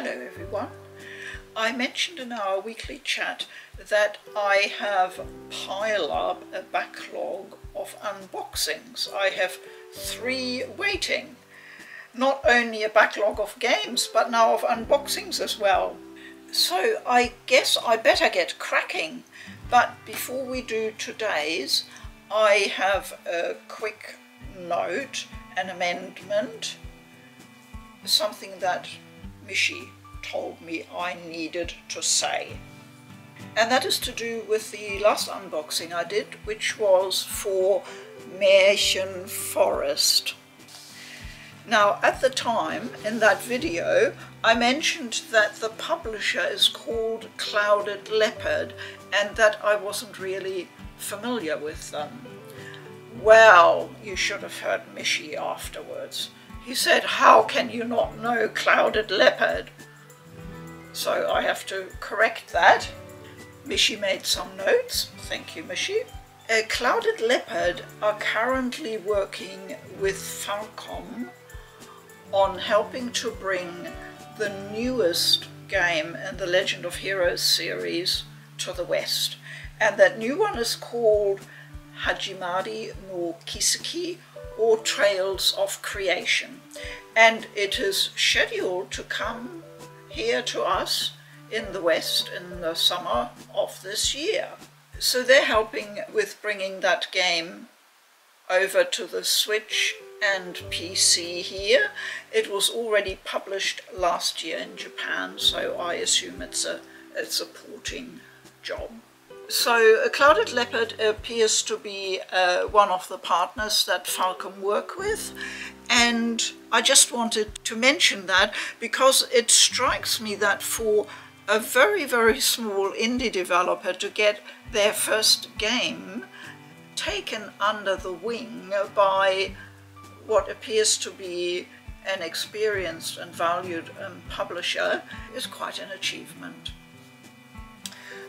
Hello everyone. I mentioned in our weekly chat that I have piled up a backlog of unboxings. I have 3 waiting. Not only a backlog of games, but now of unboxings as well. So I guess I better get cracking. But before we do today's, I have a quick note, an amendment, something that Mishi told me I needed to say. And that is to do with the last unboxing I did, which was for Märchen Forest. Now, at the time, in that video, I mentioned that the publisher is called Clouded Leopard and that I wasn't really familiar with them. Well, you should have heard Mishi afterwards. He said, "How can you not know Clouded Leopard?" So I have to correct that. Mishi made some notes. Thank you, Mishi. Clouded Leopard are currently working with Falcom on helping to bring the newest game in the Legend of Heroes series to the West. And that new one is called Hajimari no Kiseki, or Trails of Creation. And it is scheduled to come here to us in the West in the summer of this year. So they're helping with bringing that game over to the Switch and PC here. It was already published last year in Japan, so I assume it's a supporting job. So Clouded Leopard appears to be one of the partners that Falcom work with, and I just wanted to mention that because it strikes me that for a very, very small indie developer to get their first game taken under the wing by what appears to be an experienced and valued publisher is quite an achievement.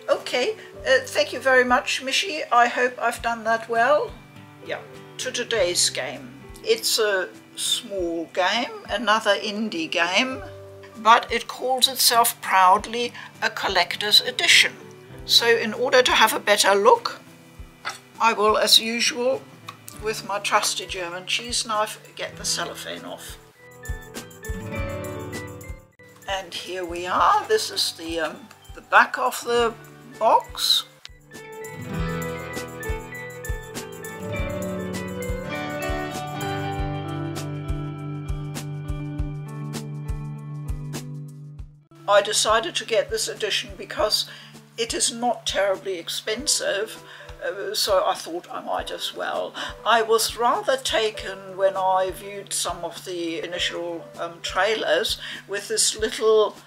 Okay, thank you very much, Mishi. I hope I've done that well. Yeah, to today's game. It's a small game, another indie game, but it calls itself proudly a collector's edition. So in order to have a better look, I will, as usual, with my trusty German cheese knife, get the cellophane off. And here we are. This is the back of the box. I decided to get this edition because it is not terribly expensive, so I thought I might as well. I was rather taken when I viewed some of the initial trailers with this little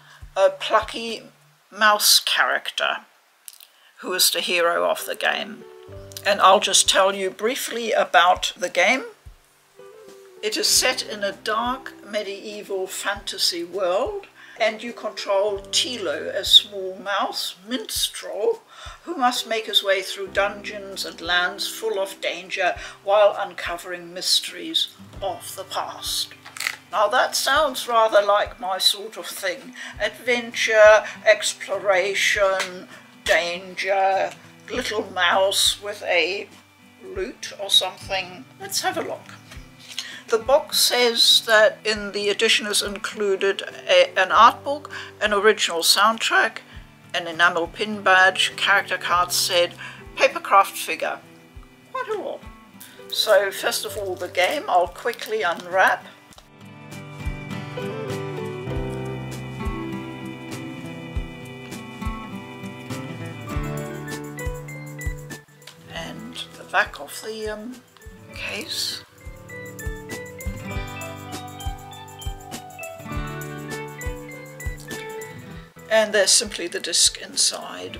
plucky mouse character who is the hero of the game. And I'll just tell you briefly about the game. It is set in a dark medieval fantasy world, and you control Tilo, a small mouse minstrel, who must make his way through dungeons and lands full of danger while uncovering mysteries of the past. Now that sounds rather like my sort of thing. Adventure, exploration, danger, little mouse with a lute or something. Let's have a look. The box says that in the edition is included an art book, an original soundtrack, an enamel pin badge, character card set, paper craft figure. Quite a lot. So first of all the game, I'll quickly unwrap. Back of the case. And there's simply the disc inside.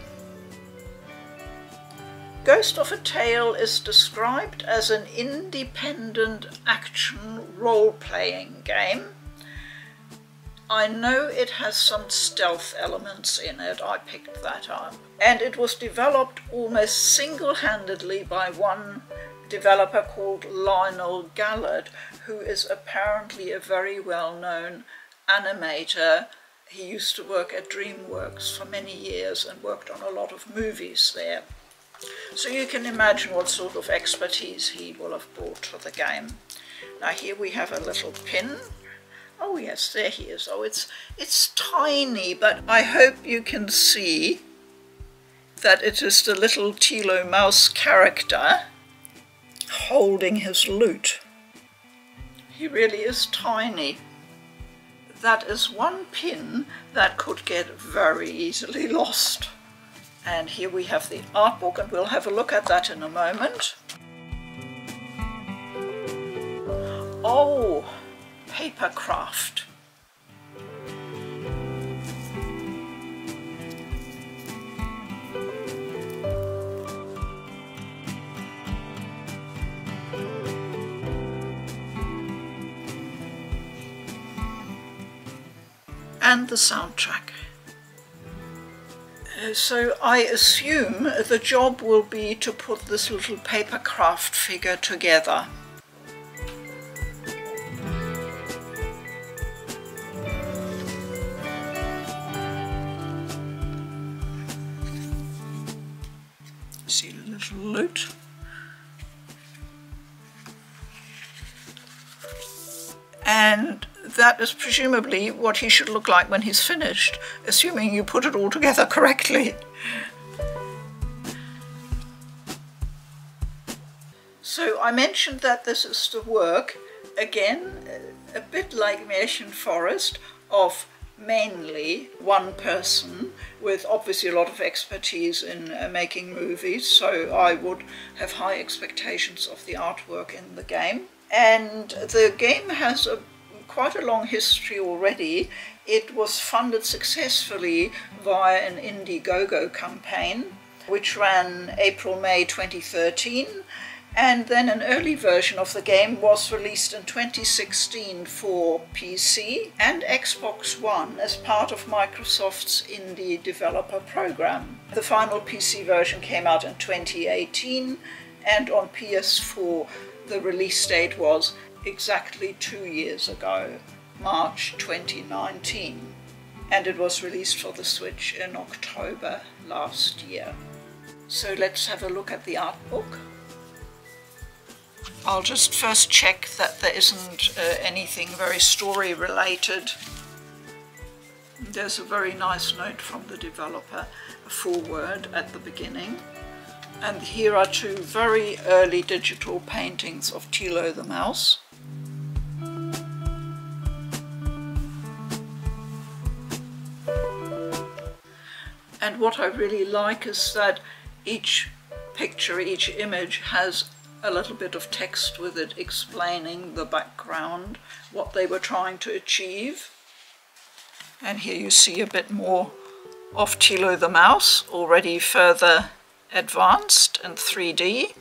Ghost of a Tale is described as an independent action role-playing game. I know it has some stealth elements in it, I picked that up. And it was developed almost single-handedly by one developer called Lionel Gallat, who is apparently a very well-known animator He used to work at DreamWorks for many years and worked on a lot of movies there. So you can imagine what sort of expertise he will have brought to the game. Now here we have a little pin. Oh yes, there he is. Oh, it's tiny, but I hope you can see that it is the little Tilo mouse character holding his lute. He really is tiny. That is one pin that could get very easily lost. And here we have the art book, and we'll have a look at that in a moment. Oh, paper craft. And the soundtrack. So I assume the job will be to put this little paper craft figure together. See the little lute. And that is presumably what he should look like when he's finished, assuming you put it all together correctly. So I mentioned that this is the work, again, a bit like Märchen Forest, of mainly one person with obviously a lot of expertise in making movies, so I would have high expectations of the artwork in the game. And the game has quite a long history already. It was funded successfully via an Indiegogo campaign, which ran April-May 2013, and then an early version of the game was released in 2016 for PC and Xbox One as part of Microsoft's Indie Developer Program. The final PC version came out in 2018, and on PS4 the release date was exactly 2 years ago, March 2019, and it was released for the Switch in October last year. So let's have a look at the art book. I'll just first check that there isn't anything very story related. There's a very nice note from the developer, a foreword at the beginning. And here are two very early digital paintings of Tilo the mouse. And what I really like is that each picture, each image has a little bit of text with it explaining the background, what they were trying to achieve. And here you see a bit more of Tilo the mouse, already further advanced in 3D.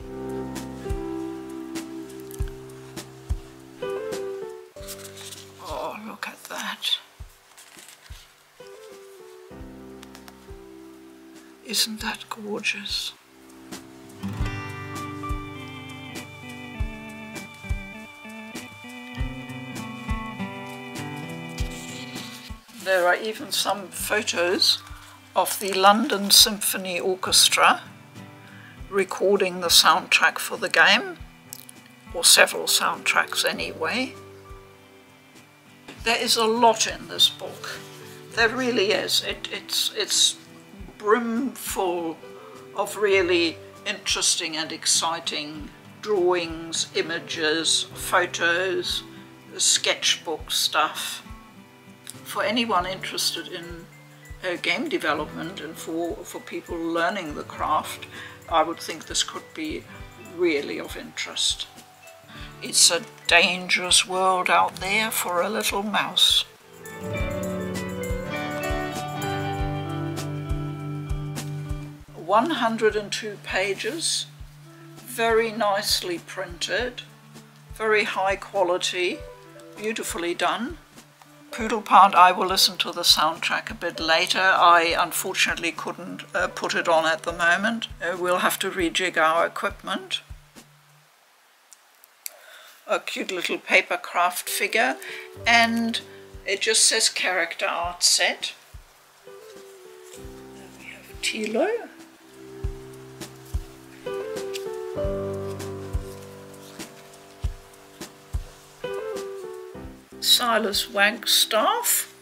Oh, look at that. Isn't that gorgeous? There are even some photos of the London Symphony Orchestra recording the soundtrack for the game, or several soundtracks anyway. There is a lot in this book. There really is. It's brimful of really interesting and exciting drawings, images, photos, sketchbook stuff. For anyone interested in game development and for people learning the craft, I would think this could be really of interest. It's a dangerous world out there for a little mouse. Mm-hmm. 102 pages, very nicely printed, very high quality, beautifully done. Poodle Pound, I will listen to the soundtrack a bit later. I unfortunately couldn't put it on at the moment. We'll have to rejig our equipment. A cute little paper craft figure, and It just says character art set. Then we have Tilo. Silas Wankstaff.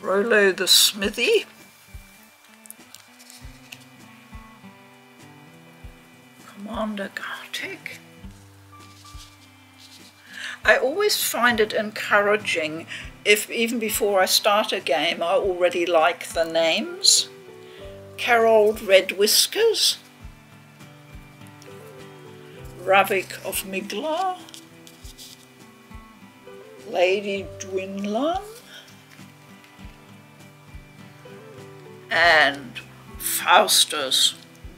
Rolo the Smithy. Commander Gartick. I always find it encouraging if even before I start a game I already like the names. Carol Red Whiskers. Ravik of Miglar. Lady Dwinlan. And Faustus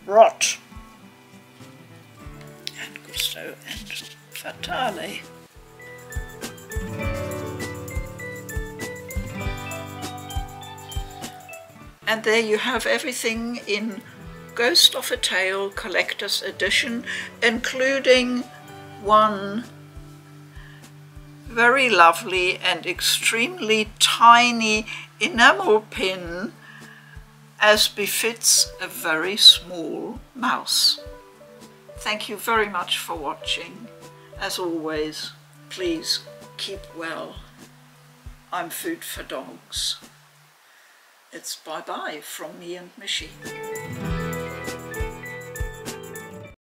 Rot. And Gusto and Fatale. And there you have everything in Ghost of a Tale Collector's Edition, including one very lovely and extremely tiny enamel pin, as befits a very small mouse. Thank you very much for watching. As always, please keep well. I'm Food for Dogs. It's bye-bye from me and Mishi.